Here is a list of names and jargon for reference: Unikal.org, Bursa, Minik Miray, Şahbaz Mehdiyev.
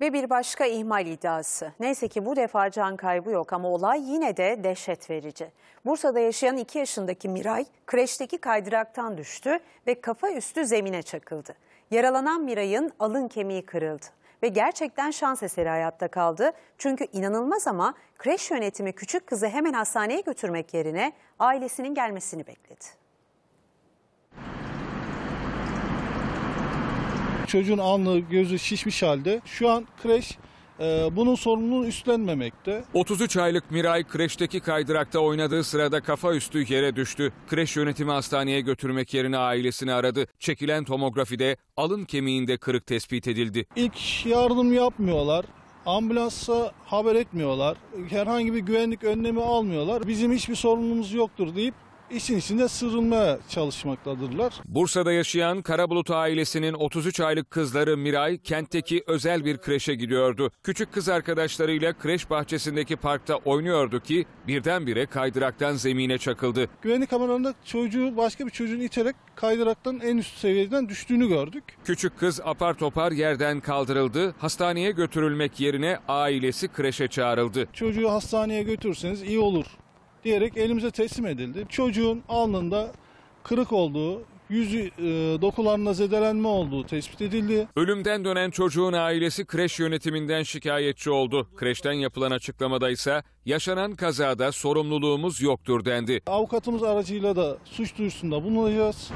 Ve bir başka ihmal iddiası. Neyse ki bu defa can kaybı yok ama olay yine de dehşet verici. Bursa'da yaşayan 2 yaşındaki Miray kreşteki kaydıraktan düştü ve kafa üstü zemine çakıldı. Yaralanan Miray'ın alın kemiği kırıldı ve gerçekten şans eseri hayatta kaldı. Çünkü inanılmaz ama kreş yönetimi küçük kızı hemen hastaneye götürmek yerine ailesinin gelmesini bekledi. Çocuğun alnı gözü şişmiş halde. Şu an kreş bunun sorumluluğunu üstlenmemekte. 33 aylık Miray kreşteki kaydırakta oynadığı sırada kafa üstü yere düştü. Kreş yönetimi hastaneye götürmek yerine ailesini aradı. Çekilen tomografide alın kemiğinde kırık tespit edildi. İlk yardım yapmıyorlar. Ambulansa haber etmiyorlar. Herhangi bir güvenlik önlemi almıyorlar. Bizim hiçbir sorunumuz yoktur deyip İşin içinde sığınmaya çalışmaktadırlar. Bursa'da yaşayan Karabulut ailesinin 33 aylık kızları Miray kentteki özel bir kreşe gidiyordu. Küçük kız arkadaşlarıyla kreş bahçesindeki parkta oynuyordu ki birdenbire kaydıraktan zemine çakıldı. Güvenlik kameralarında çocuğu başka bir çocuğun iterek kaydıraktan en üst seviyeden düştüğünü gördük. Küçük kız apar topar yerden kaldırıldı. Hastaneye götürülmek yerine ailesi kreşe çağrıldı. Çocuğu hastaneye götürürseniz iyi olur diyerek elimize teslim edildi. Çocuğun alnında kırık olduğu, yüzü dokularına zedelenme olduğu tespit edildi. Ölümden dönen çocuğun ailesi kreş yönetiminden şikayetçi oldu. Kreşten yapılan açıklamada ise yaşanan kazada sorumluluğumuz yoktur dendi. Avukatımız aracıyla da suç duyurusunda bulunacağız.